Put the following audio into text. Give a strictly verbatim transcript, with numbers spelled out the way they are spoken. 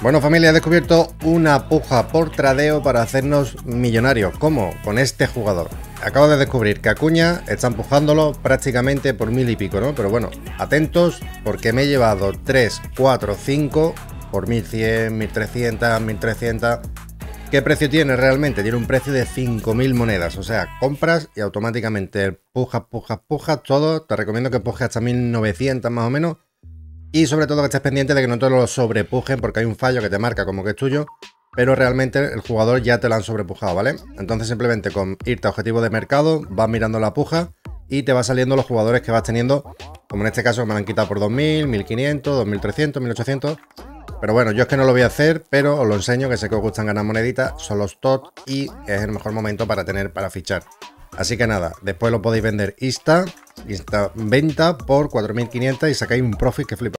Bueno, familia, he descubierto una puja por tradeo para hacernos millonarios. ¿Cómo? Con este jugador. Acabo de descubrir que Acuña está empujándolo prácticamente por mil y pico, ¿no? Pero bueno, atentos porque me he llevado tres, cuatro, cinco por mil cien, mil trescientos, mil trescientos. ¿Qué precio tiene realmente? Tiene un precio de cinco mil monedas, o sea, compras y automáticamente pujas, pujas, pujas, todo. Te recomiendo que pujes hasta mil novecientos más o menos. Y sobre todo que estés pendiente de que no te lo sobrepujen, porque hay un fallo que te marca como que es tuyo, pero realmente el jugador ya te lo han sobrepujado, ¿vale? Entonces simplemente con irte a objetivo de mercado, vas mirando la puja y te va saliendo los jugadores que vas teniendo, como en este caso me lo han quitado por dos mil, mil quinientos, dos mil trescientos, mil ochocientos... Pero bueno, yo es que no lo voy a hacer, pero os lo enseño, que sé que os gustan ganar moneditas, son los tot y es el mejor momento para tener, para fichar. Así que nada, después lo podéis vender insta, insta venta por cuatro mil quinientos y sacáis un profit que flipa.